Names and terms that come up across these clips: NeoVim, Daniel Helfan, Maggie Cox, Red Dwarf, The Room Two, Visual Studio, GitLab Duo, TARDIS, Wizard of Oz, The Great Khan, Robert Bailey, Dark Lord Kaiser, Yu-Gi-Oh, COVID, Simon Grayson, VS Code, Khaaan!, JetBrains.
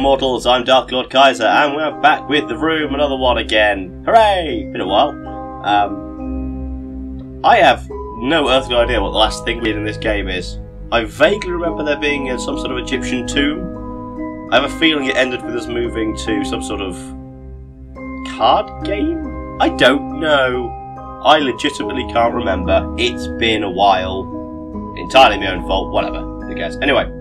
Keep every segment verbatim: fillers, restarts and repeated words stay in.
Immortals, I'm Dark Lord Kaiser, and we're back with The Room, another one again. Hooray! Been a while. Um, I have no earthly idea what the last thing we did in this game is. I vaguely remember there being some sort of Egyptian tomb. I have a feeling it ended with us moving to some sort of card game? I don't know. I legitimately can't remember. It's been a while. Entirely my own fault, whatever. Who cares? Anyway.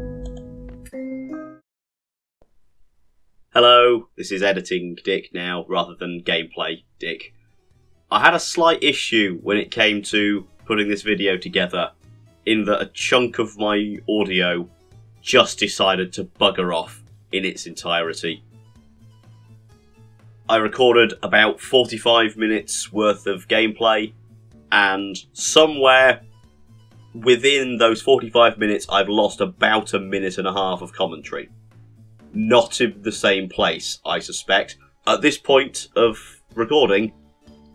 Hello, this is editing Dick now, rather than gameplay Dick. I had a slight issue when it came to putting this video together, in that a chunk of my audio just decided to bugger off in its entirety. I recorded about forty-five minutes worth of gameplay, and somewhere within those forty-five minutes I've lost about a minute and a half of commentary. Not in the same place, I suspect. At this point of recording,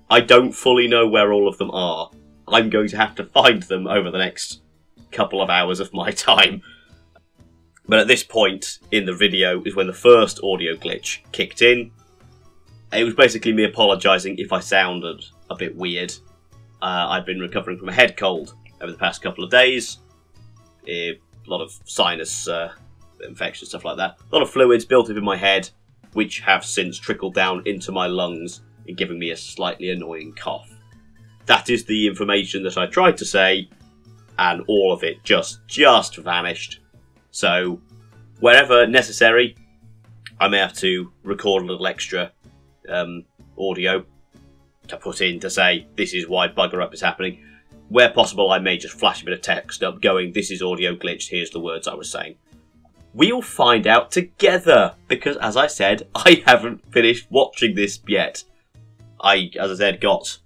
I don't fully know where all of them are. I'm going to have to find them over the next couple of hours of my time. But at this point in the video is when the first audio glitch kicked in. It was basically me apologising if I sounded a bit weird. Uh, I've been recovering from a head cold over the past couple of days. A lot of sinus uh, infection, stuff like that. A lot of fluids built up in my head, which have since trickled down into my lungs and giving me a slightly annoying cough. That is the information that I tried to say, and all of it just, just vanished. So, wherever necessary, I may have to record a little extra Um, audio to put in to say this is why bugger up is happening. Where possible, I may just flash a bit of text up going, this is audio glitched, here's the words I was saying. We'll find out together, because as I said, I haven't finished watching this yet. I, as I said, got,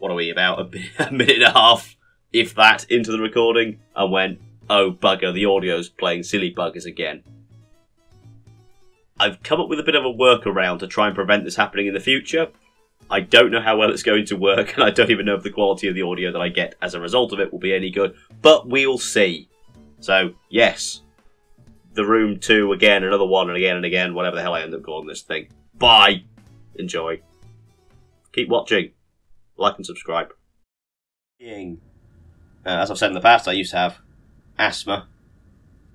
what are we, about a, bit, a minute and a half, if that, into the recording, and went, oh bugger, the audio's playing silly buggers again. I've come up with a bit of a workaround to try and prevent this happening in the future. I don't know how well it's going to work, and I don't even know if the quality of the audio that I get as a result of it will be any good, but we'll see. So, yes. The Room Two again, another one, and again and again, whatever the hell I end up calling this thing. Bye! Enjoy. Keep watching. Like and subscribe. Uh, as I've said in the past, I used to have asthma,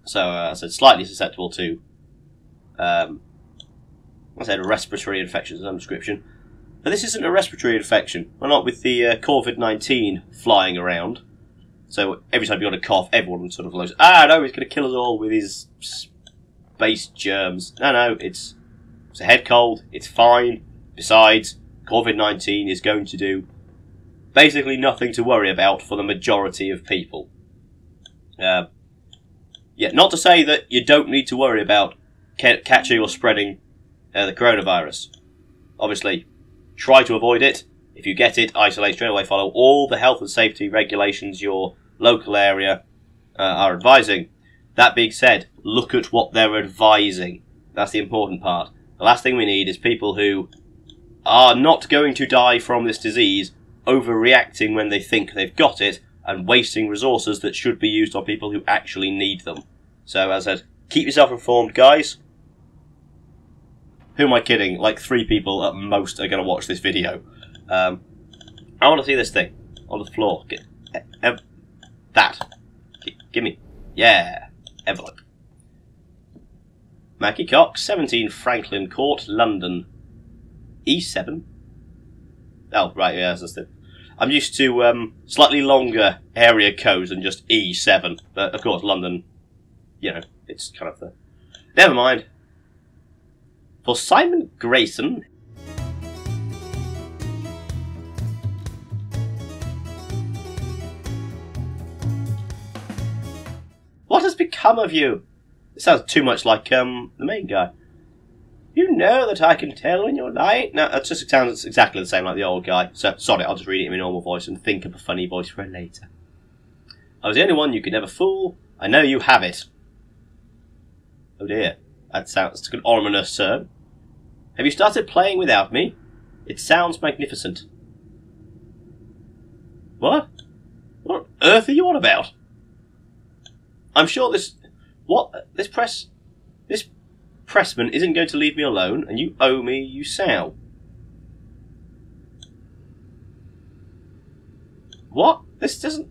so uh, I said slightly susceptible to Um, I said respiratory infections, some description. But this isn't a respiratory infection. We're not with the uh, COVID nineteen flying around. So every time you've got a cough, everyone sort of goes, ah, no, he's going to kill us all with his space germs. No, no, it's, it's a head cold. It's fine. Besides, COVID nineteen is going to do basically nothing to worry about for the majority of people. Uh, yeah, not to say that you don't need to worry about catching or spreading uh, the coronavirus. Obviously, try to avoid it. If you get it, isolate straight away. Follow all the health and safety regulations your local area uh, are advising. That being said, look at what they're advising. That's the important part. The last thing we need is people who are not going to die from this disease overreacting when they think they've got it and wasting resources that should be used on people who actually need them. So, as I said, keep yourself informed, guys. Who am I kidding? Like three people at most are going to watch this video. Um, I want to see this thing on the floor. Get, uh, that. G give me. Yeah. Envelope. Maggie Cox, seventeen Franklin Court, London. E seven? Oh, right, yeah, that's the... I'm used to um, slightly longer area codes than just E seven. But, of course, London, you know, it's kind of the... Never mind. For Simon Grayson. What has become of you? It sounds too much like um the main guy. You know that I can tell when you're lying. No, it just sounds exactly the same like the old guy. So sorry, I'll just read it in my normal voice and think up a funny voice for it later. I was the only one you could never fool. I know you have it. Oh dear. That sounds like an ominous term. Have you started playing without me? It sounds magnificent. What? What on earth are you on about? I'm sure this... What? This press... This Pressman isn't going to leave me alone, and you owe me, you sow. What? This doesn't...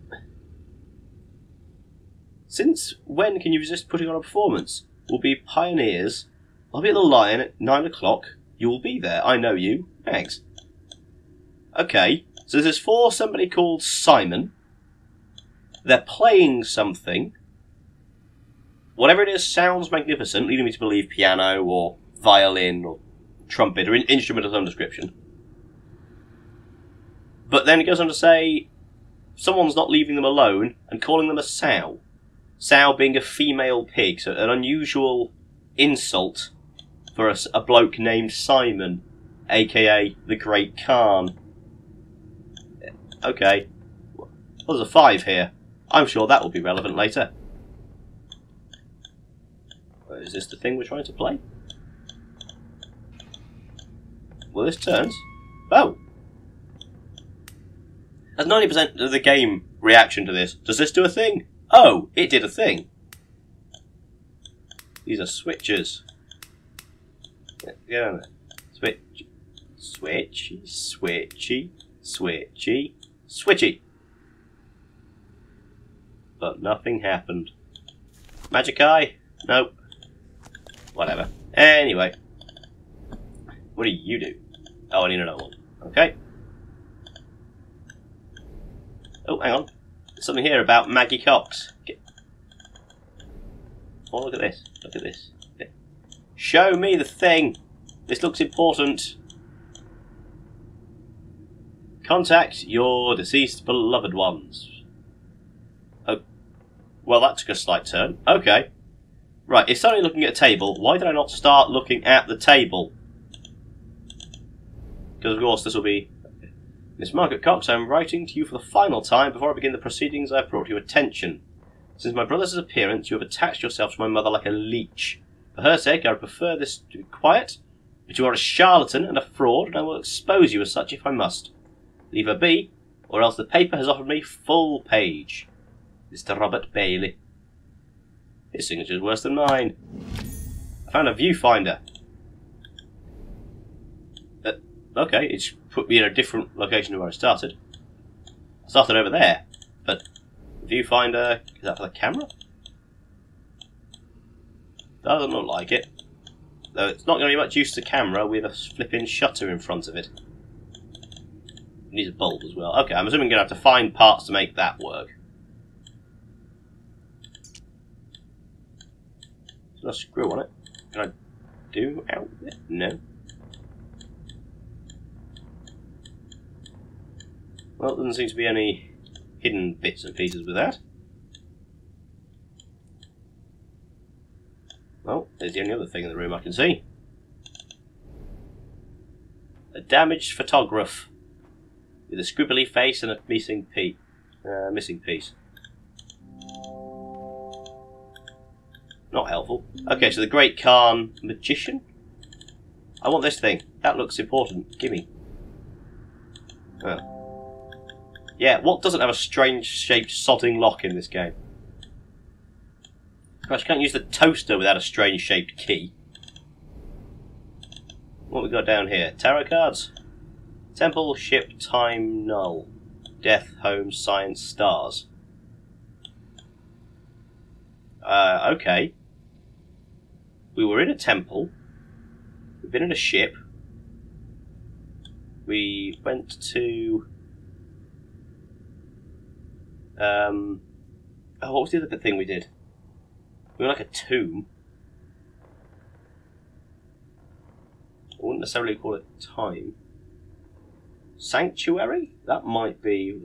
Since when can you resist putting on a performance? We'll be pioneers. I'll be at the Lion at nine o'clock. You'll be there. I know you. Thanks. Okay. So this is for somebody called Simon. They're playing something. Whatever it is sounds magnificent, leading me to believe piano or violin or trumpet or in instrument of some description. But then it goes on to say someone's not leaving them alone and calling them a sow. Sow being a female pig, so an unusual insult for a, a bloke named Simon, aka the Great Khan. Okay. Well, there's a five here. I'm sure that will be relevant later. Is this the thing we're trying to play? Well, this turns. Oh! That's ninety percent of the game reaction to this. Does this do a thing? Oh, it did a thing. These are switches. Get on there. Switch. Switchy, switchy, switchy, switchy. But nothing happened. Magic eye? Nope. Whatever. Anyway. What do you do? Oh, I need another one. Okay. Oh, hang on. There's something here about Maggie Cox. Get... Oh, look at this. Look at this. Yeah. Show me the thing. This looks important. Contact your deceased beloved ones. Oh. Well, that took a slight turn. Okay. Right, if suddenly looking at a table, why did I not start looking at the table? Because, of course, this will be... Miss Margaret Cox, I am writing to you for the final time before I begin the proceedings I have brought to your attention. Since my brother's appearance, you have attached yourself to my mother like a leech. For her sake, I would prefer this to be quiet, but you are a charlatan and a fraud, and I will expose you as such if I must. Leave her be, or else the paper has offered me full page. Mister Robert Bailey. His signature's worse than mine. I found a viewfinder. Uh, okay, it's put me in a different location to where I started. I started over there, but viewfinder, is that for the camera? That doesn't look like it. Though it's not going to be much use to the camera with a flipping shutter in front of it. It needs a bulb as well. Okay, I'm assuming I'm going to have to find parts to make that work. A screw on it. Can I do out with it? No. Well, there doesn't seem to be any hidden bits and pieces with that. Well, there's the only other thing in the room I can see. A damaged photograph with a scribbly face and a missing piece. Uh, missing piece. Not helpful. Okay, so the Great Khan magician. I want this thing. That looks important. Gimme. Oh. Yeah, what doesn't have a strange shaped sodding lock in this game? Gosh, I can't use the toaster without a strange shaped key. What have we got down here? Tarot cards. Temple, ship, time, null. Death, home, science, stars. Uh, okay. We were in a temple, we've been in a ship, we went to, um, oh, what was the other thing we did? We were like a tomb. I wouldn't necessarily call it time. Sanctuary? That might be,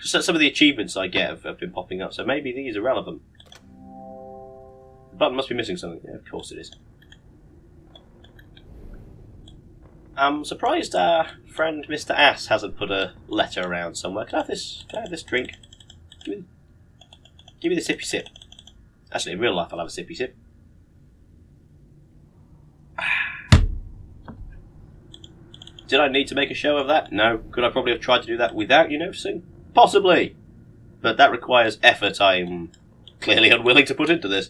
because some of the achievements I get have, have been popping up, so maybe these are relevant. The button must be missing something. Yeah, of course it is. I'm surprised our friend Mister Ass hasn't put a letter around somewhere. Can I have this, can I have this drink? Give me, give me the sippy sip. Actually, in real life I'll have a sippy sip. Did I need to make a show of that? No. Could I probably have tried to do that without you noticing? Possibly! But that requires effort I'm clearly unwilling to put into this.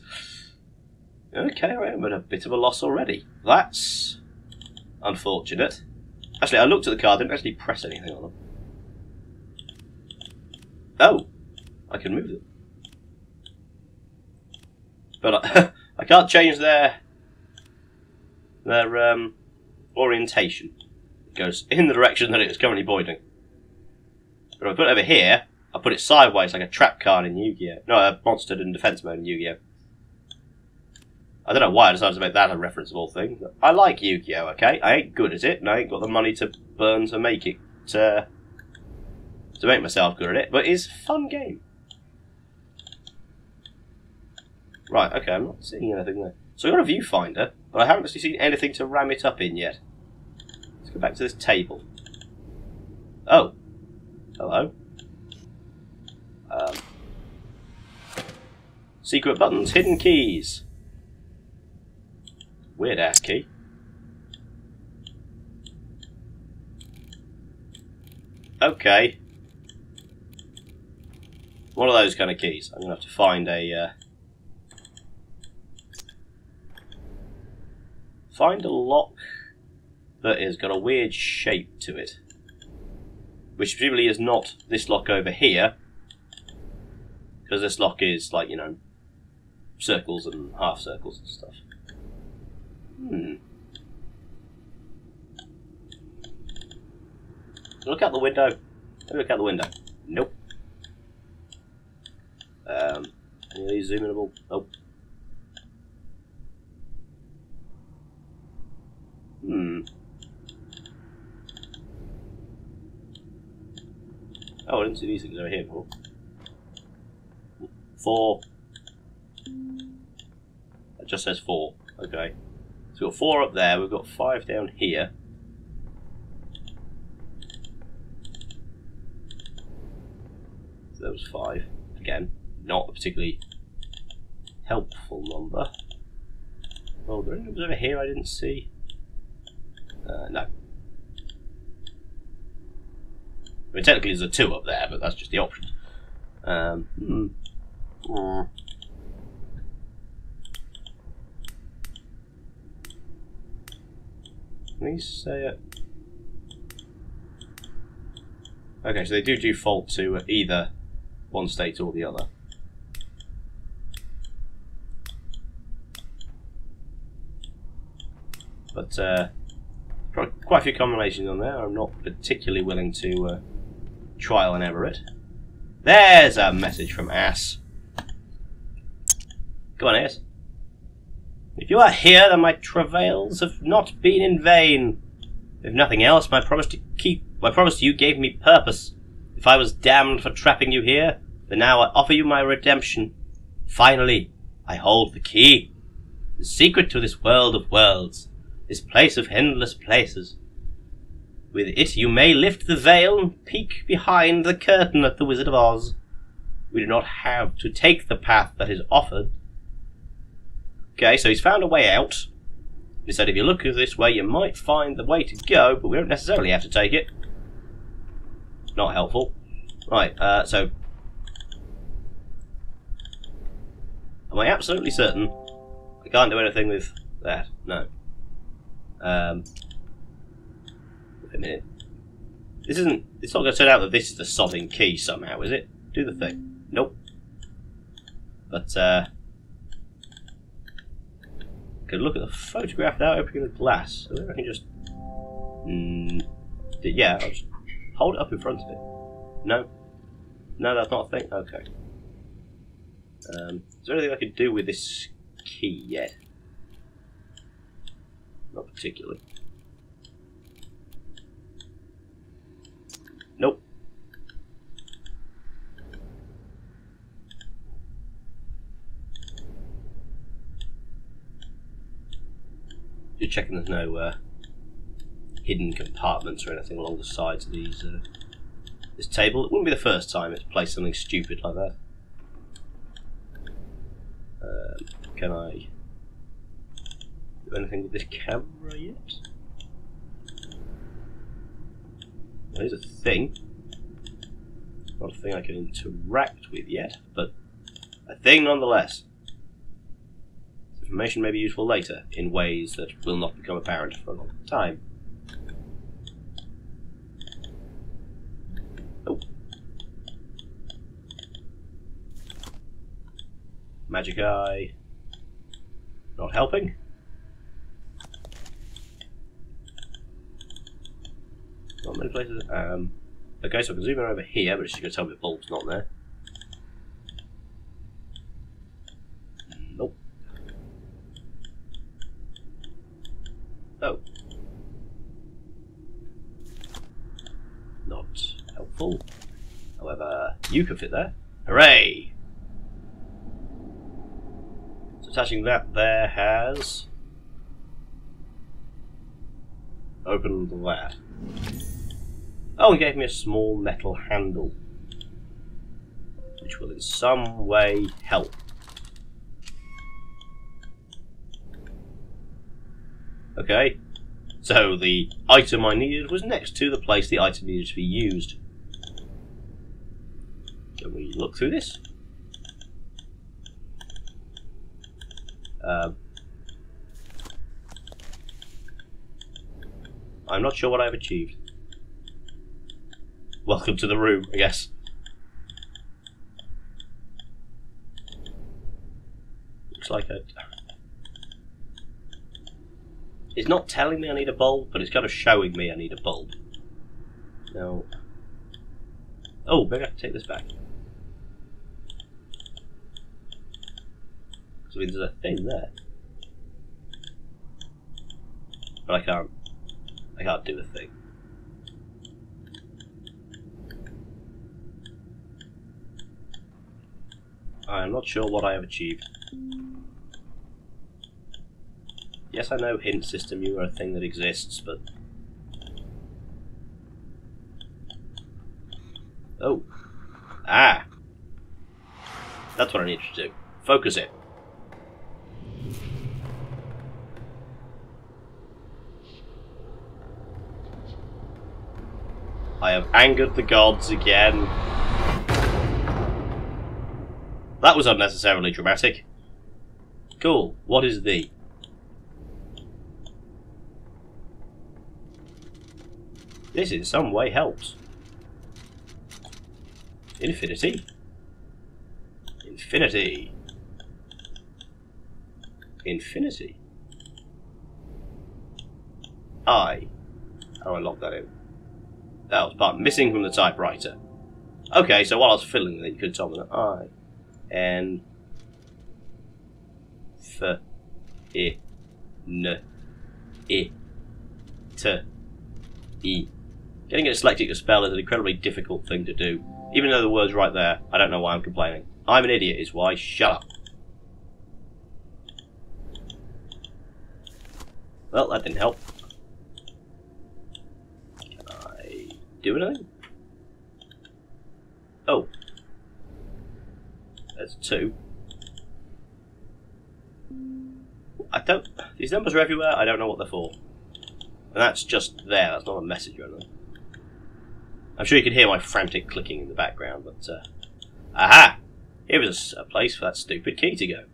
Okay, I'm at a bit of a loss already. That's unfortunate. Actually, I looked at the card, didn't actually press anything on them. Oh, I can move them. But I, I can't change their their um, orientation. It goes in the direction that it's currently pointing. But if I put it over here, I put it sideways like a trap card in Yu-Gi-Oh! No, a monster in defense mode in Yu-Gi-Oh! I don't know why I decided to make that a referenceable thing. But I like Yu-Gi-Oh, okay? I ain't good at it, and I ain't got the money to burn to make it, uh, to make myself good at it, but it's a fun game. Right, okay, I'm not seeing anything there. So I've got a viewfinder, but I haven't actually seen anything to ram it up in yet. Let's go back to this table. Oh. Hello. Um. Secret buttons, hidden keys. Weird ass key. Okay. One of those kind of keys. I'm gonna have to find a uh, find a lock that has got a weird shape to it, which presumably is not this lock over here, because this lock is like, you know, circles and half circles and stuff. Hmm. Look out the window. Let me look out the window. Nope. Um, any of these zoom inable? Nope. Hmm. Oh, I didn't see these things over here before. Four. That just says four. Okay. So we've got four up there, we've got five down here. So that was five. Again, not a particularly helpful number. Oh, are there any numbers over here I didn't see? Uh, no. I mean, technically there's a two up there, but that's just the option. Um, hmm. Mm. Let me say it. Okay, so they do default to either one state or the other. But uh, quite a few combinations on there. I'm not particularly willing to uh, trial and error it. There's a message from Ass. Come on, Ass. If you are here, then my travails have not been in vain. If nothing else, my promise to keep, my promise to you gave me purpose. If I was damned for trapping you here, then now I offer you my redemption. Finally, I hold the key, the secret to this world of worlds, this place of endless places. With it you may lift the veil and peek behind the curtain at the Wizard of Oz. We do not have to take the path that is offered. Okay, so he's found a way out. He said if you look this way you might find the way to go, but we don't necessarily have to take it. Not helpful. Right, uh, so... am I absolutely certain I can't do anything with that? No. Um... Wait a minute. This isn't... it's not going to turn out that this is the sodding key somehow, is it? Do the thing. Nope. But, uh... could look at the photograph without opening the glass. So I can just... Mm, yeah, I'll just hold it up in front of it. No? No, that's not a thing? Okay. Um, is there anything I can do with this key yet? Not particularly. Nope. You're checking there's no uh, hidden compartments or anything along the sides of these uh, this table. It wouldn't be the first time it's placed something stupid like that. Um, can I do anything with this camera yet? Well, here's a thing. Not a thing I can interact with yet, but a thing nonetheless. information may be useful later in ways that will not become apparent for a long time. Oh. Magic eye. Not helping. Not many places. Um, okay, so I can zoom in over here, but it's just going to tell me the bulb's not there. Nope. Oh. Not helpful. However, you can fit there. Hooray! So attaching that there has opened that. Oh, it gave me a small metal handle, which will in some way help. Okay, so the item I needed was next to the place the item needed to be used. Can we look through this? Um, I'm not sure what I've achieved. Welcome to the room, I guess. Looks like a... It's not telling me I need a bulb, but it's kind of showing me I need a bulb. Now... Oh, maybe I can take this back. So there's a thing there. But I can't... I can't do the thing. I'm not sure what I have achieved. Yes, I know, hint system, you are a thing that exists, but... Oh. Ah! That's what I need to do. Focus it. I have angered the gods again. That was unnecessarily dramatic. Cool. What is the? This in some way helps. Infinity. Infinity. Infinity. I. How do I lock that in? That was part missing from the typewriter. Okay, so while I was fiddling with it, you could tell me that I. And f I n I t e. Getting a dyslexic to spell is an incredibly difficult thing to do. Even though the word's right there, I don't know why I'm complaining. I'm an idiot is why. Shut up. Well, that didn't help. Can I do anything? Oh. That's two. I don't... These numbers are everywhere, I don't know what they're for. And that's just there, that's not a message or anything. I'm sure you can hear my frantic clicking in the background, but... Uh, aha! Here was a place for that stupid key to go.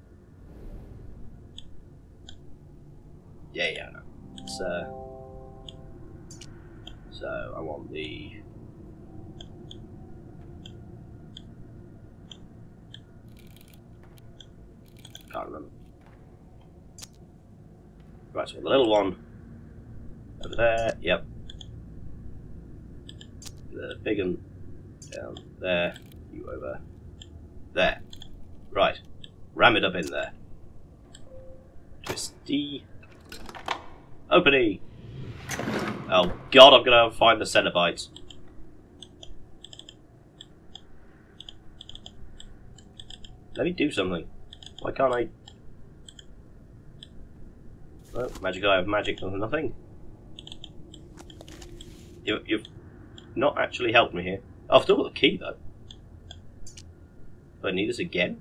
Yeah, yeah, I know. It's, uh, so, I want the... Can't remember. Right, so the little one over there, yep. The big one down there, you over there. Right, ram it up in there. Twist D. Open E. Oh god, I'm gonna find the centibytes. Let me do something. Why can't I? Well, magic eye of magic does nothing. You, you've not actually helped me here. Oh, I've still got the key though. Do I need this again?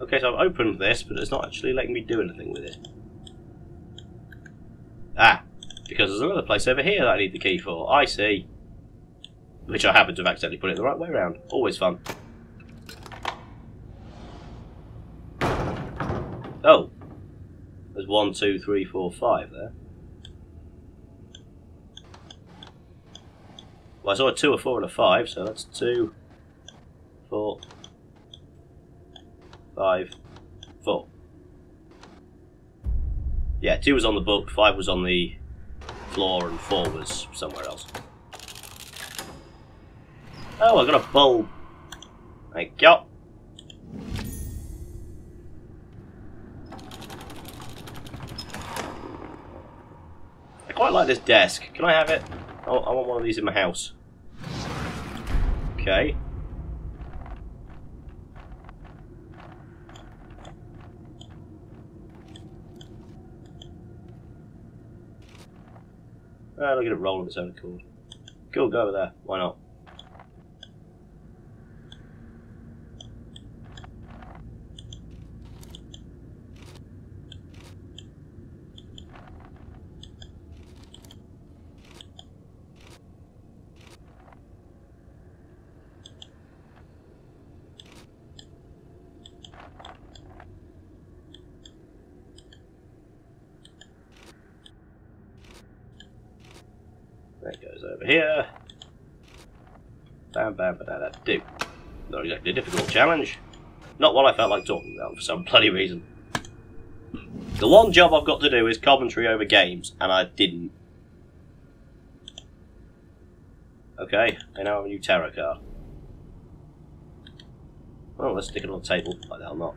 Okay, so I've opened this, but it's not actually letting me do anything with it. Ah! Because there's another place over here that I need the key for. I see. Which I happen to have accidentally put it the right way around. Always fun. Oh. There's one, two, three, four, five there. Well, I saw a two, a four, and a five, so that's two, four, five, four. Yeah, two was on the book, five was on the floor, and four was somewhere else. Oh, I got a bulb. Thank you. I quite like this desk. Can I have it? Oh, I want one of these in my house. Okay. Uh, look at it roll of its own accord. Cool, go over there. Why not? That goes over here. Bam, bam, ba, da, da, do. Not exactly a difficult challenge. Not one I felt like talking about for some bloody reason. The one job I've got to do is commentary over games, and I didn't. Okay, I now have a new tarot card. Well, let's stick it on the table. Like the hell not.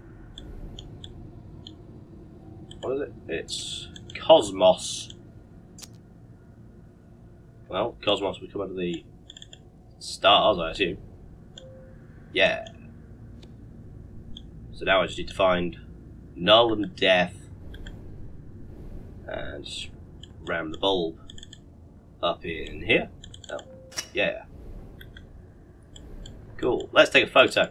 What is it? It's Cosmos. Well, Cosmos would come under the stars, I assume. Yeah. So now I just need to find Null and Death and ram the bulb up in here. Oh, yeah. Cool. Let's take a photo.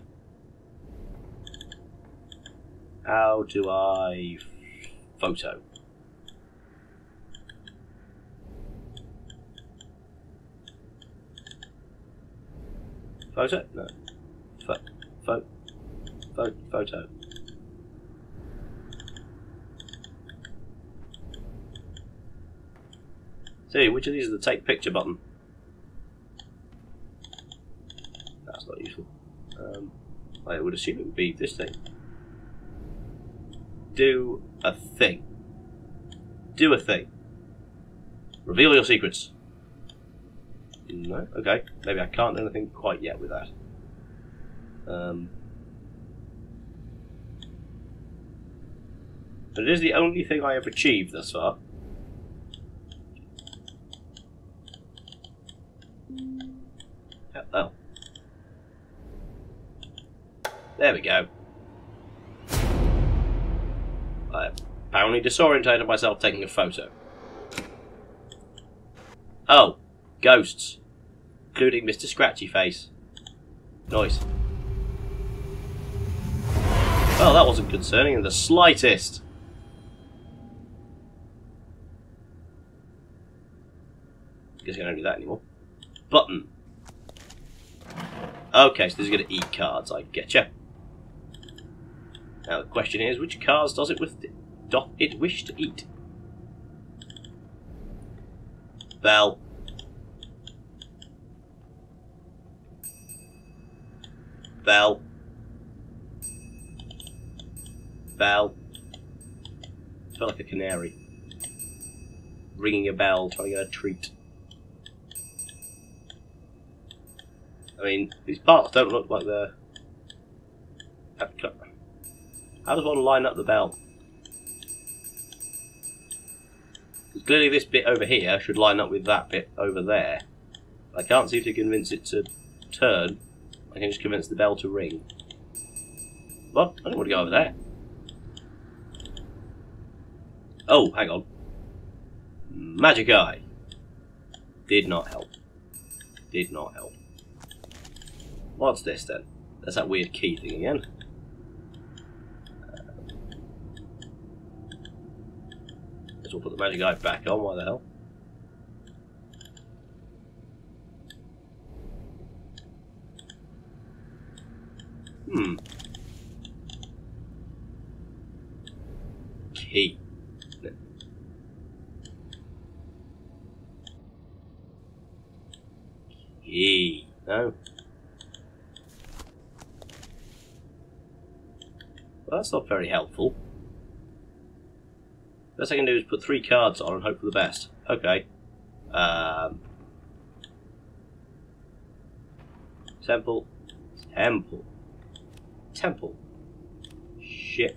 How do I photo? Photo? No. Pho pho pho photo. See, which of these is the take picture button? That's not useful. Um, I would assume it would be this thing. Do a thing. Do a thing. Reveal your secrets. No? Okay. Maybe I can't do anything quite yet with that. Um, but it is the only thing I have achieved thus far. Oh. There we go. I apparently disorientated myself taking a photo. Oh. Ghosts, including Mister Scratchy Face. Nice. Well, that wasn't concerning in the slightest. Guess I don't do that anymore. Button. Okay, so this is going to eat cards. I getcha. Now the question is, which cards does it with? Doth it wish to eat? Bell. Bell. Bell. I feel like a canary. Ringing a bell, trying to get a treat. I mean, these parts don't look like they're... How does one line up the bell? Because clearly this bit over here should line up with that bit over there. I can't seem to convince it to turn. I can just convince the bell to ring. What? I don't want to go over there. Oh, hang on. Magic Eye. Did not help. Did not help. What's this then? That's that weird key thing again. Guess we'll put the Magic Eye back on, why the hell? Hmm. Hey. Hey. No. Well, that's not very helpful. Best I can do is put three cards on and hope for the best. Okay. Um. Temple. Temple. Temple. Shit.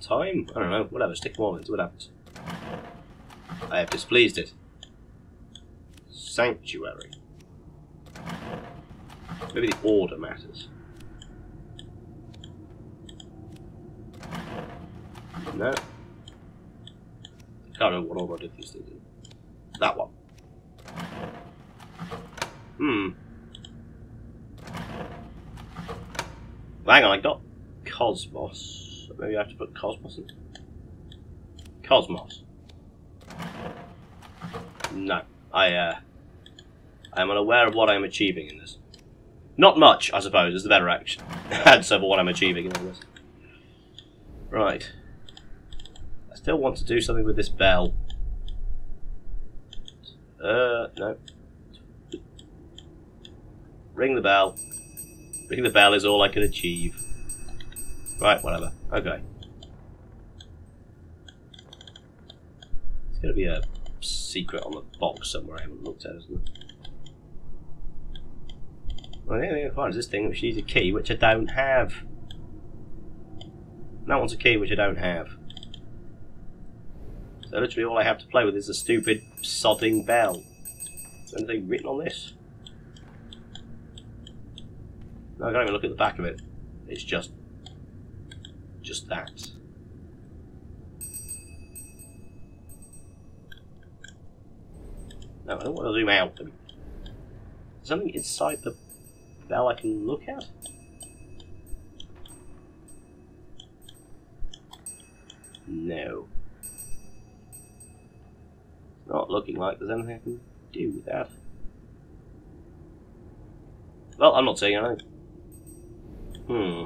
Time? I don't know. Whatever. Stick them all in. See what happens. I have displeased it. Sanctuary. Maybe the order matters. No. I can't remember what order I did these things in. That one. Hmm. Well, hang on, I got Cosmos. Maybe I have to put Cosmos in. Cosmos. No. I, uh... I am unaware of what I am achieving in this. Not much, I suppose, is the better action. And so for what I'm achieving in all this. Right. I still want to do something with this bell. Uh, no. Ring the bell. Ring the bell is all I can achieve. Right, whatever. Okay. There's going to be a secret on the box somewhere I haven't looked at, isn't it? Well, the only thing I can find is this thing, which needs a key, which I don't have. That one's a key, which I don't have. So literally all I have to play with is a stupid sodding bell. Is there anything written on this? No, I can't even look at the back of it. It's just... just that. No, I don't want to zoom out. Is there something inside the bell I can look at? No. It's not looking like there's anything I can do with that. Well, I'm not seeing anything. Hmm.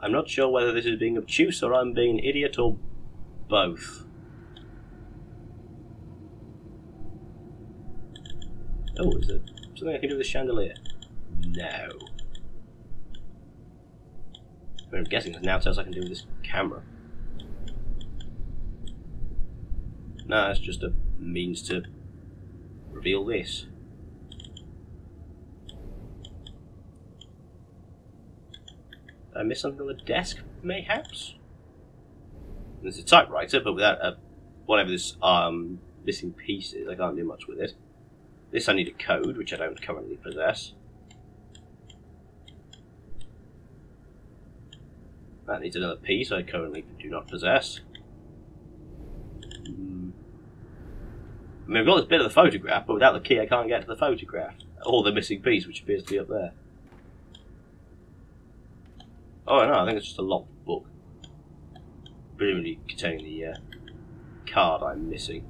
I'm not sure whether this is being obtuse or I'm being an idiot or both. Oh, is there something I can do with the chandelier? No. I mean, I'm guessing there's now tells I can do with this camera. No, it's just a means to reveal this. Did I miss something on the desk, mayhaps? There's a typewriter, but without a, whatever this um, missing piece is, I can't do much with it. This I need a code, which I don't currently possess. That needs another piece I currently do not possess. Mm. I mean, I've got this bit of the photograph, but without the key I can't get to the photograph. Or the missing piece, which appears to be up there. Oh no, I think it's just a locked book. Presumably containing the uh, card I'm missing.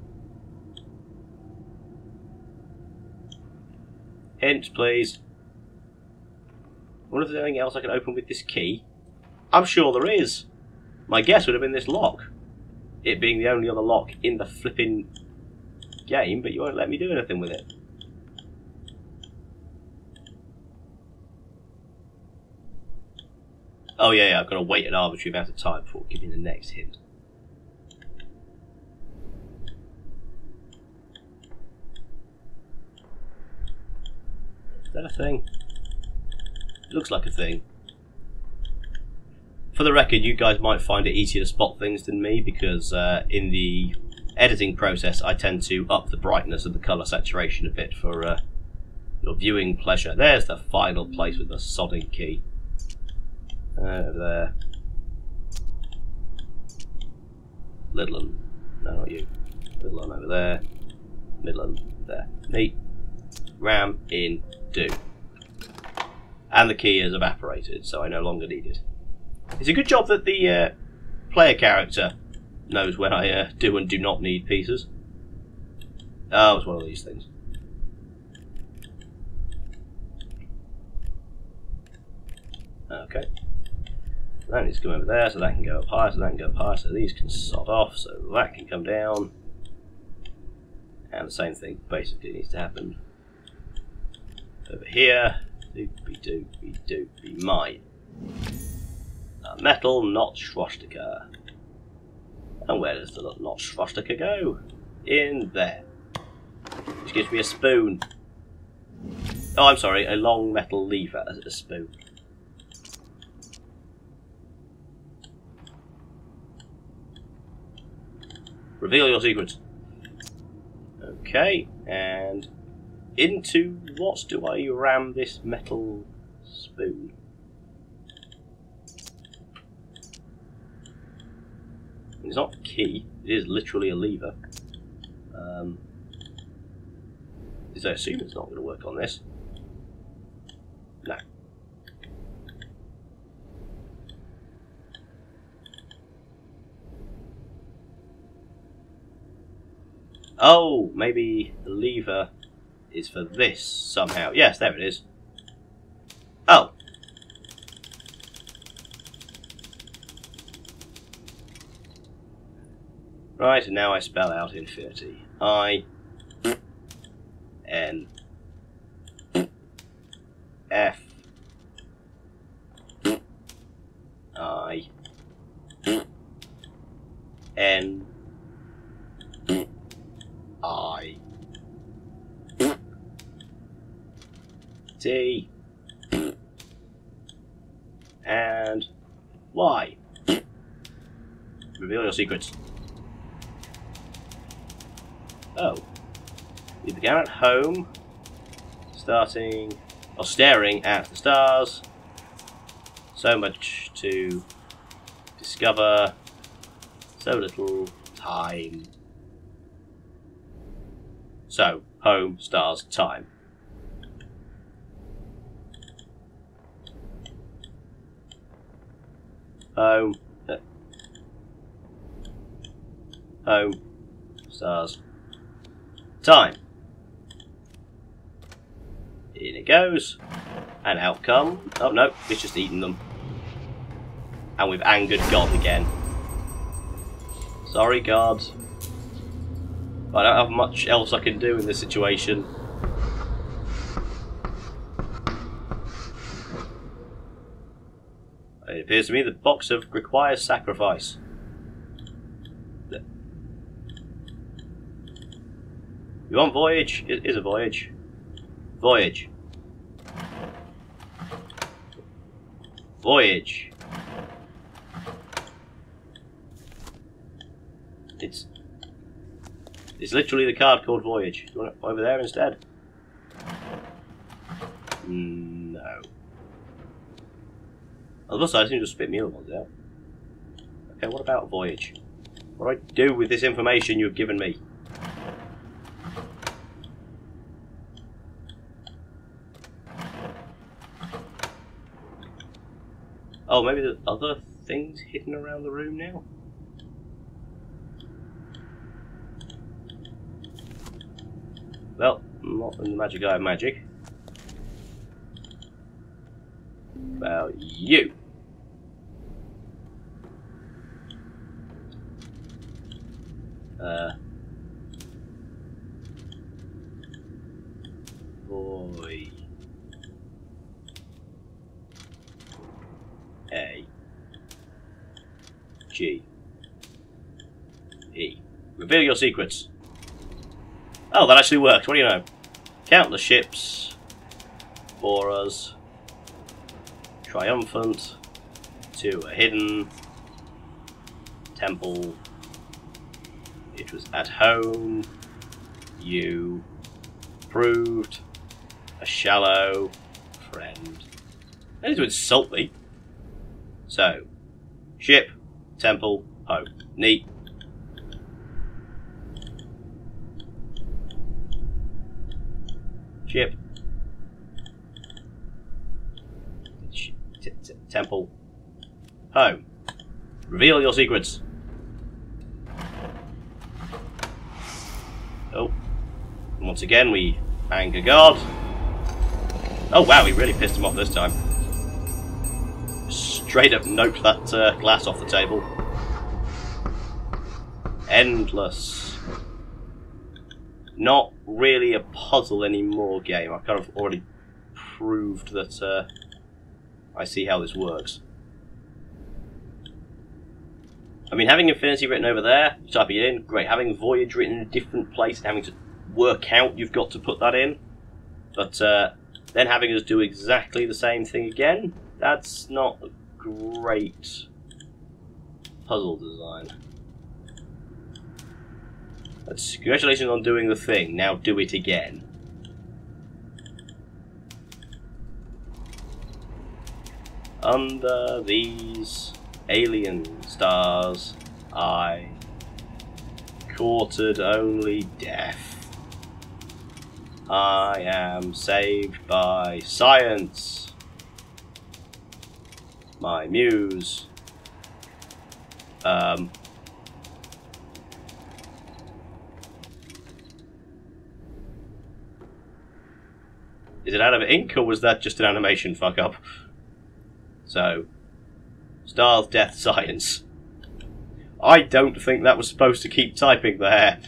Hint, please. I wonder if there's anything else I can open with this key. I'm sure there is. My guess would have been this lock. It being the only other lock in the flipping game, but you won't let me do anything with it. Oh yeah, yeah I've got to wait an arbitrary amount of time before giving the next hint. Is that a thing? It looks like a thing. For the record, you guys might find it easier to spot things than me because uh, in the editing process I tend to up the brightness and the colour saturation a bit for uh, your viewing pleasure. There's the final place with the sodding key. Uh, there. Midland. No, not you. Midland over there. Midland. There. Neat. Ram in. Do. And the key has evaporated, so I no longer need it. It's a good job that the uh, player character knows when I uh, do and do not need pieces. Oh, it's one of these things. Okay. That needs to come over there, so that can go up higher, so that can go up higher, so these can sod off, so that can come down. And the same thing basically needs to happen over here. Doopy-doopy-doopy mine. A metal, not swastika. And where does the not swastika go? In there. Which gives me a spoon. Oh, I'm sorry, a long metal lever as a spoon. Reveal your secrets. Okay, and into what do I ram this metal spoon? It's not a key, it is literally a lever. Um, because I assume it's not going to work on this. No. Oh, maybe the lever is for this somehow. Yes, there it is. Oh. Right, and now I spell out infinity. I N F I N I T and Y. Reveal your secrets. Oh. We began at home, starting or staring at the stars. So much to discover, so little time. So, home, stars, time. Home. Uh, home, stars, time. In it goes. And out come. Oh no, it's just eaten them. And we've angered God again. Sorry, God. I don't have much else I can do in this situation. It appears to me the box of requires sacrifice. You want voyage? It is a voyage. Voyage. Voyage. It's... It's literally the card called Voyage. Do you want it over there instead? No. On the other side, I seem to spit meal ones out. Okay, what about Voyage? What do I do with this information you've given me? Oh, maybe there's other things hidden around the room now? Well, I'm not in the magic eye of magic. About you. Uh. Boy. A. G. E. Reveal your secrets. Oh, that actually worked. What do you know? Count the ships for us. Triumphant to a hidden temple. It was at home. You proved a shallow friend. I need to insult me. So, ship, temple, home. Neat. Ship. Sh t t temple. Home. Reveal your secrets. And once again, we anger God. Oh wow, he really pissed him off this time. Straight up nope that uh, glass off the table. Endless. Not really a puzzle anymore game. I've kind of already proved that uh, I see how this works. I mean, having Infinity written over there, you type it in, great. Having Voyage written in a different place and having to work out you've got to put that in. But uh, then having us do exactly the same thing again, that's not a great puzzle design. That's, congratulations on doing the thing, now do it again. Under these alien stars, I courted only death. I am saved by science, my muse. Um. Is it out of ink, or was that just an animation fuck up? So, stars, death, science. I don't think that was supposed to keep typing there.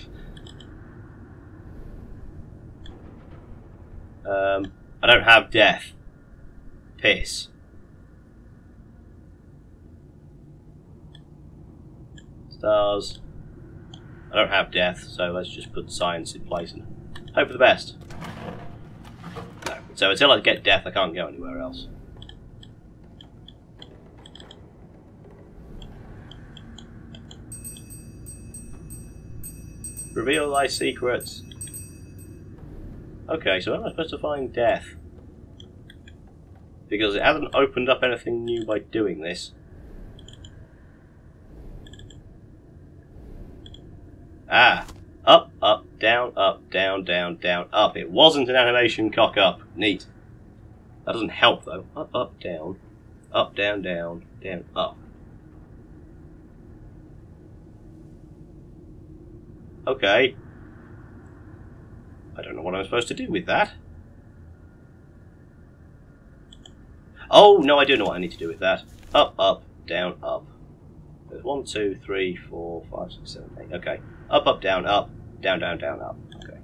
Um, I don't have death. Piss. Stars. I don't have death, so let's just put science in place and hope for the best. No. So until I get death, I can't go anywhere else. Reveal thy secrets. Okay, so where am I supposed to find death? Because it hasn't opened up anything new by doing this. Ah. Up, up, down, up, down, down, down, up. It wasn't an animation cock up. Neat. That doesn't help though. Up, up, down. Up, down, down, down, up. Okay. I don't know what I'm supposed to do with that. Oh, no, I do know what I need to do with that. Up, up, down, up. There's one, two, three, four, five, six, seven, eight. Okay. Up, up, down, up. Down, down, down, up. Okay.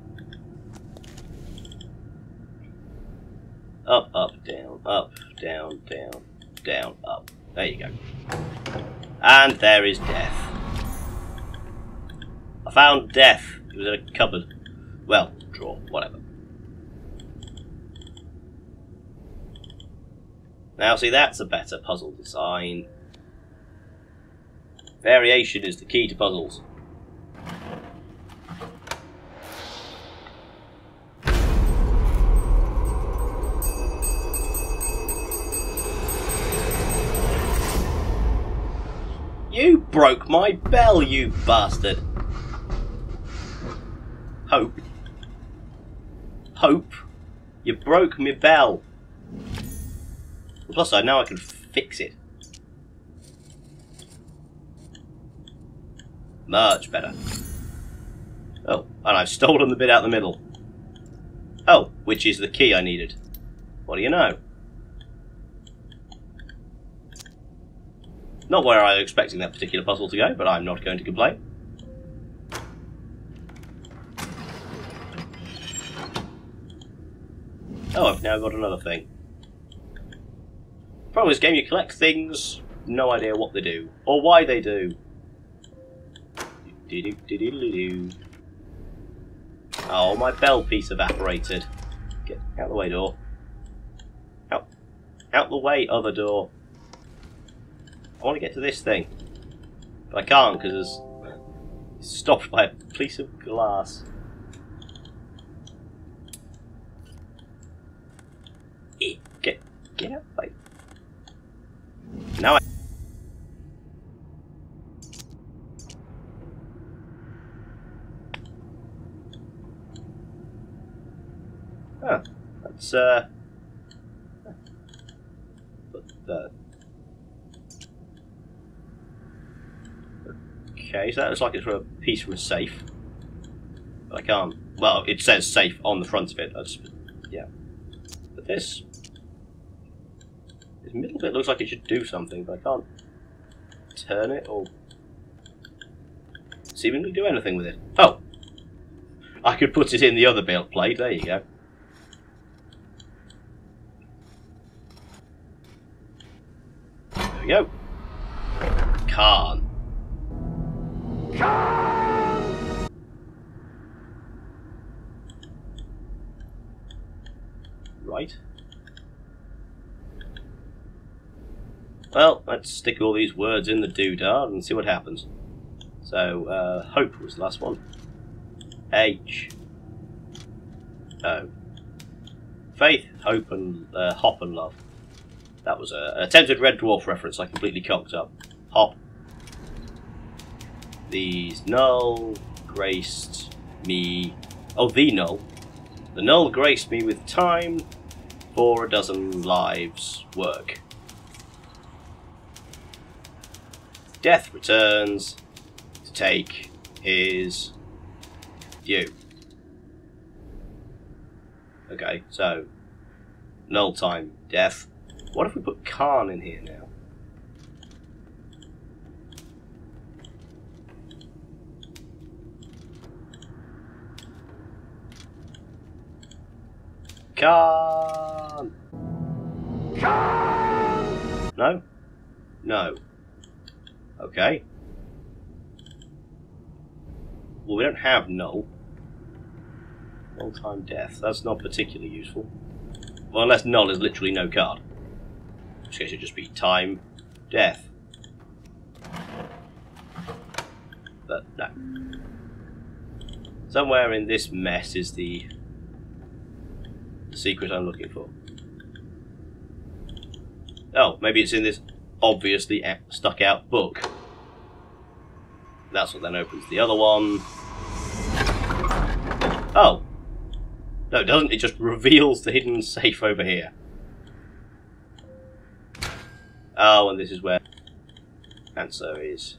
Up, up, down, up, down, down, down, up. There you go. And there is death. I found death. It was in a cupboard. Well, drawer, whatever. Now, see, that's a better puzzle design. Variation is the key to puzzles. You broke my bell, you bastard! Hope. Hope. You broke me bell. Plus I know I can fix it. Much better. Oh, and I've stolen the bit out the middle. Oh, which is the key I needed. What do you know? Not where I was expecting that particular puzzle to go, but I'm not going to complain. Oh, I've now got another thing. Problem is, game, you collect things, no idea what they do, or why they do. Oh, my bell piece evaporated. Get out the way, door. Out, out the way, other door. I want to get to this thing. But I can't, because it's stopped by a piece of glass. Get, get out, like. Now I. Huh. That's, uh. But, uh. Okay, so that looks like it's a piece from a safe. I can't. Well, it says safe on the front of it. That's, yeah. But this, this middle bit looks like it should do something, but I can't turn it or seemingly do anything with it. Oh! I could put it in the other build plate. There you go. There we go. Khan. Khan! Right. Well, let's stick all these words in the doodah and see what happens. So, uh, hope was the last one. H. O. Faith, hope, and uh, hop and love. That was a, an attempted Red Dwarf reference I completely cocked up. Hop. These null graced me. Oh, the null. The null graced me with time for a dozen lives' work. Death returns to take his due. Okay, so null time, death. What if we put Khan in here now? Khan! Khan! No? No. Okay. Well, we don't have null. Null time death. That's not particularly useful. Well, unless null is literally no card. In which case it'd just be time, death. But no. Somewhere in this mess is the secret I'm looking for. Oh, maybe it's in this obviously stuck out book. That's what then opens the other one. Oh. No, it doesn't. It just reveals the hidden safe over here. Oh, and this is where answer is.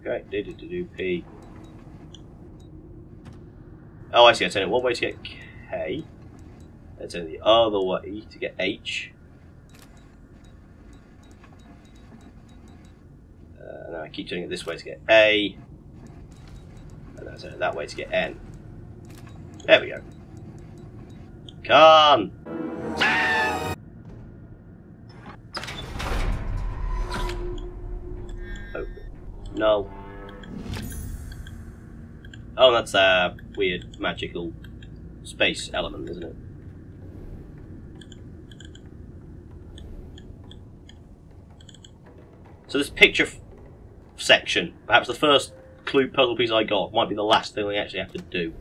Okay, do-do-do-do-p. Oh, I see. I turn it one way to get K. I turn it the other way to get H. Uh, now I keep turning it this way to get A. And I turn it that way to get N. There we go. Khan! Oh, no. Oh, that's a weird magical space element, isn't it? So this picture f section, perhaps the first clue puzzle piece I got, might be the last thing I actually have to do.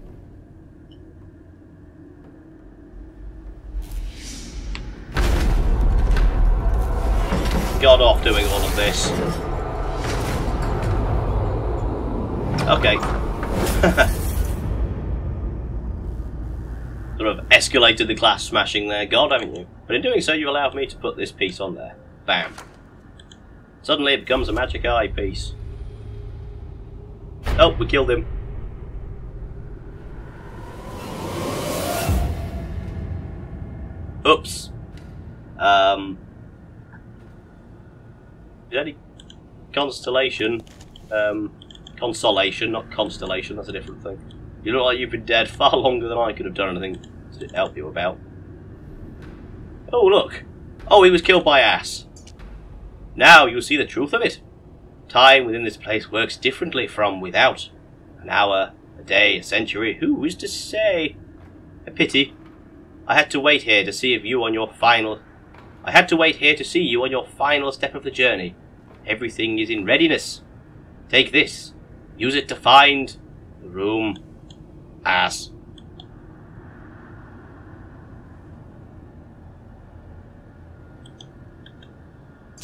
God off doing all of this. Okay. Sort of escalated the glass smashing there, God, haven't you? But in doing so, you allowed me to put this piece on there. Bam. Suddenly it becomes a magic eye piece. Oh, we killed him. Oops. Um... Is any constellation, um, consolation, not constellation, that's a different thing. You look like you've been dead far longer than I could have done anything to help you about. Oh, look. Oh, he was killed by ass. Now you'll see the truth of it. Time within this place works differently from without. An hour, a day, a century, who is to say? A pity. I had to wait here to see if you on your final... I had to wait here to see you on your final step of the journey. Everything is in readiness. Take this. Use it to find... the room... ass.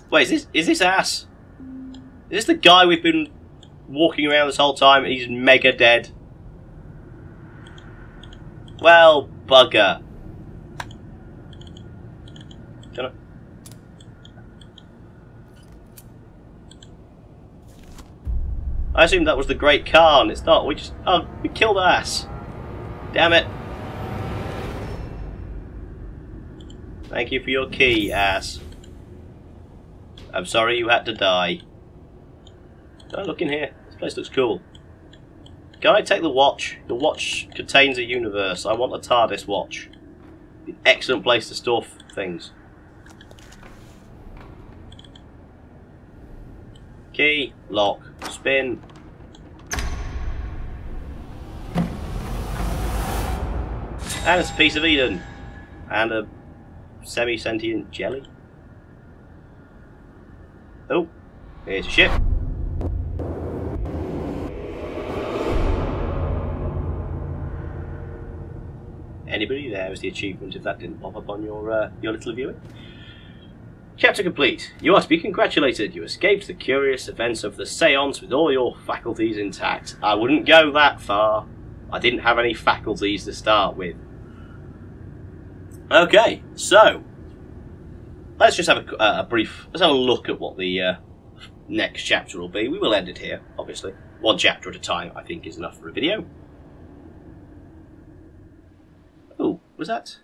Wait, is this, is this ass? Is this the guy we've been walking around this whole time and he's mega dead? Well, bugger. Can I? I assumed that was the Great Khan. It's not. We just... Oh, we killed ass. Damn it. Thank you for your key, ass. I'm sorry you had to die. Don't look in here. This place looks cool. Can I take the watch? The watch contains a universe. I want a TARDIS watch. An excellent place to store things. Key, lock, spin. And it's a piece of Eden. And a semi-sentient jelly. Oh, here's a ship. Anybody there is the achievement if that didn't pop up on your uh, your little viewing. Chapter complete. You are to be congratulated. You escaped the curious events of the seance with all your faculties intact. I wouldn't go that far. I didn't have any faculties to start with. Okay, so let's just have a, uh, a brief. Let's have a look at what the uh, next chapter will be. We will end it here, obviously. One chapter at a time, I think, is enough for a video. Oh, was that?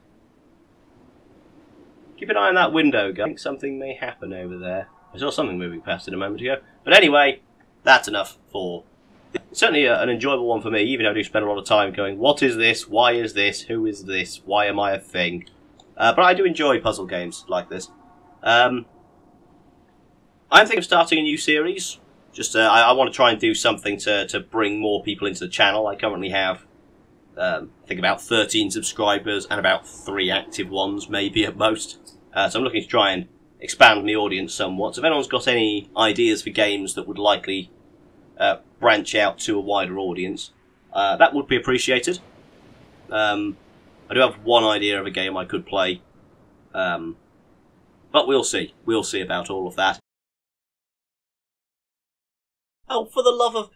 Keep an eye on that window, guys. I think something may happen over there. I saw something moving past it a moment ago. But anyway, that's enough for... It's certainly a, an enjoyable one for me, even though I do spend a lot of time going, what is this? Why is this? Who is this? Why am I a thing? Uh, but I do enjoy puzzle games like this. Um, I'm thinking of starting a new series. Just uh, I, I want to try and do something to, to bring more people into the channel. I currently have... Um, I think about thirteen subscribers and about three active ones, maybe at most. Uh, so I'm looking to try and expand the audience somewhat. So if anyone's got any ideas for games that would likely uh, branch out to a wider audience, uh, that would be appreciated. Um, I do have one idea of a game I could play, um, but we'll see. We'll see about all of that. Oh, for the love of...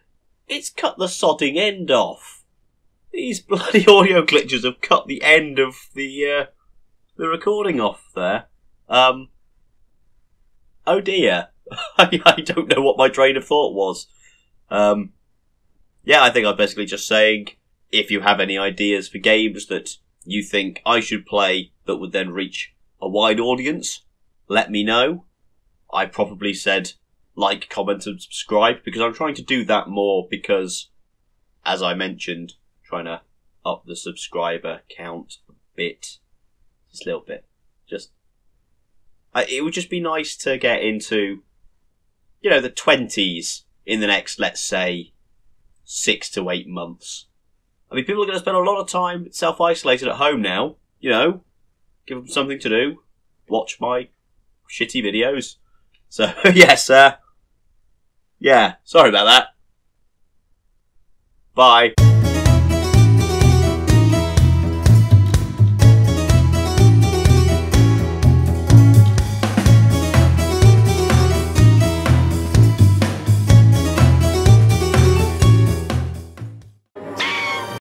It's cut the sodding end off. These bloody audio glitches have cut the end of the uh, the recording off there. Um, oh dear. I, I don't know what my train of thought was. Um, yeah, I think I'm basically just saying, if you have any ideas for games that you think I should play that would then reach a wide audience, let me know. I probably said like, comment and subscribe, because I'm trying to do that more because, as I mentioned... Trying to up the subscriber count a bit, just a little bit. Just, I, it would just be nice to get into, you know, the twenties in the next, let's say, six to eight months. I mean, people are going to spend a lot of time self-isolated at home now. You know, give them something to do, watch my shitty videos. So yes, uh, yeah. Sorry about that. Bye.